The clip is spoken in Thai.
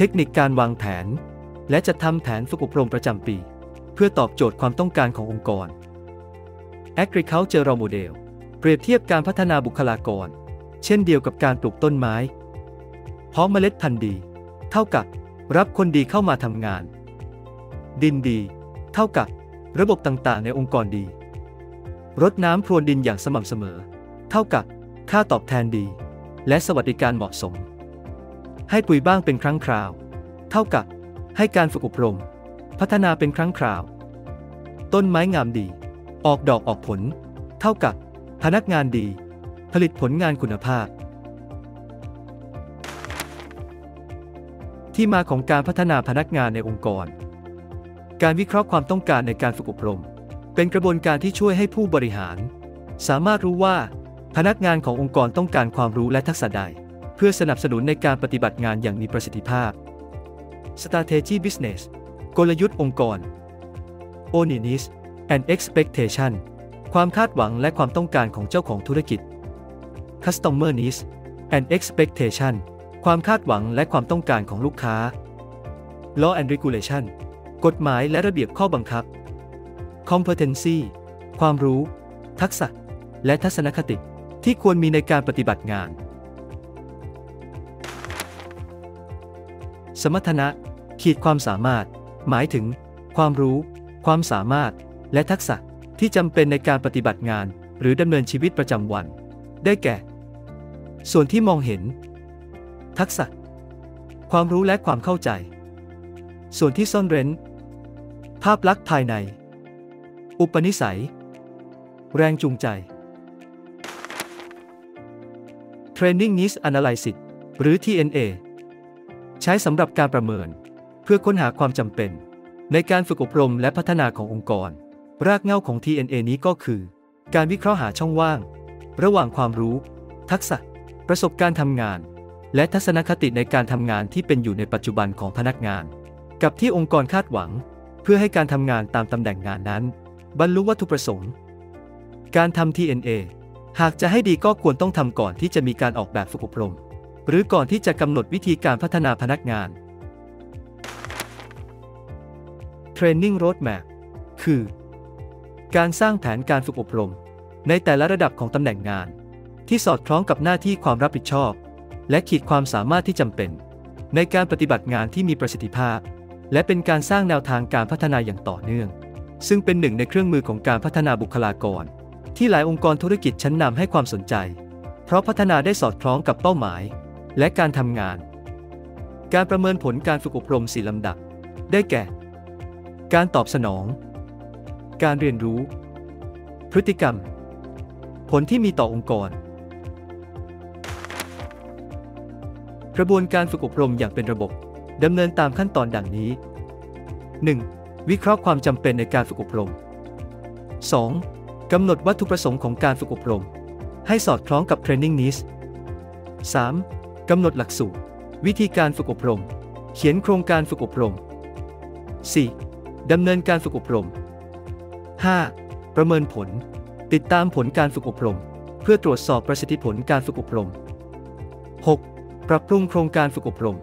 เทคนิคการวางแผนและจัดทำแผนฝึกอบรมประจำปีเพื่อตอบโจทย์ความต้องการขององค์กร Agricultural Model เปรียบเทียบการพัฒนาบุคลากรเช่นเดียวกับการปลูกต้นไม้เพราะเมล็ดพันธุ์ดีเท่ากับรับคนดีเข้ามาทำงานดินดีเท่ากับระบบต่างๆในองค์กรดีรดน้ำพรวนดินอย่างสม่ำเสมอเท่ากับค่าตอบแทนดีและสวัสดิการเหมาะสมให้ปุ๋ยบ้างเป็นครั้งคราวเท่ากับให้การฝึกอบรมพัฒนาเป็นครั้งคราวต้นไม้งามดีออกดอกออกผลเท่ากับพนักงานดีผลิตผลงานคุณภาพที่มาของการพัฒนาพนักงานในองค์กรการวิเคราะห์ความต้องการในการฝึกอบรมเป็นกระบวนการที่ช่วยให้ผู้บริหารสามารถรู้ว่าพนักงานขององค์กรต้องการความรู้และทักษะใดเพื่อสนับสนุนในการปฏิบัติงานอย่างมีประสิทธิภาพ Strategy Business กลยุทธ์องค์กร Onus and Expectation ความคาดหวังและความต้องการของเจ้าของธุรกิจ Customer Needs and Expectation ความคาดหวังและความต้องการของลูกค้า Law and Regulation กฎหมายและระเบียบข้อบังคับ Competency ความรู้ทักษะและทัศนคติที่ควรมีในการปฏิบัติงานสมรรถนะขีดความสามารถหมายถึงความรู้ความสามารถและทักษะที่จำเป็นในการปฏิบัติงานหรือดำเนินชีวิตประจำวันได้แก่ส่วนที่มองเห็นทักษะความรู้และความเข้าใจส่วนที่ซ่อนเร้นภาพลักษณ์ภายในอุปนิสัยแรงจูงใจ Training Needs Analysis หรือ TNA ใช้สำหรับการประเมินเพื่อค้นหาความจำเป็นในการฝึกอบรมและพัฒนาขององค์กรรากเหง้าของ TNA นี้ก็คือการวิเคราะห์หาช่องว่างระหว่างความรู้ทักษะประสบการณ์ทำงานและทัศนคติในการทำงานที่เป็นอยู่ในปัจจุบันของพนักงานกับที่องค์กรคาดหวังเพื่อให้การทำงานตามตำแหน่งงานนั้นบรรลุวัตถุประสงค์การทำ TNA หากจะให้ดีก็ควรต้องทำก่อนที่จะมีการออกแบบฝึกอบรมหรือก่อนที่จะกำหนดวิธีการพัฒนาพนักงาน Training Roadmap คือการสร้างแผนการฝึกอบรมในแต่ละระดับของตำแหน่งงานที่สอดคล้องกับหน้าที่ความรับผิดชอบและขีดความสามารถที่จำเป็นในการปฏิบัติงานที่มีประสิทธิภาพและเป็นการสร้างแนวทางการพัฒนาอย่างต่อเนื่องซึ่งเป็นหนึ่งในเครื่องมือของการพัฒนาบุคลากรที่หลายองค์กรธุรกิจชั้นนำให้ความสนใจเพราะพัฒนาได้สอดคล้องกับเป้าหมายและการทำงานการประเมินผลการฝึกอบรม4ลำดับได้แก่การตอบสนองการเรียนรู้พฤติกรรมผลที่มีต่อองค์กรกระบวนการฝึกอบรมอย่างเป็นระบบดำเนินตามขั้นตอนดังนี้ 1. วิเคราะห์ความจำเป็นในการฝึกอบรม 2.กำหนดวัตถุประสงค์ของการฝึกอบรมให้สอดคล้องกับ Training Needs 3. กำหนดหลักสูตรวิธีการฝึกอบรมเขียนโครงการฝึกอบรม 4. ดำเนินการฝึกอบรม 5. ประเมินผลติดตามผลการฝึกอบรมเพื่อตรวจสอบประสิทธิผลการฝึกอบรม 6. ปรับปรุงโครงการฝึกอบรม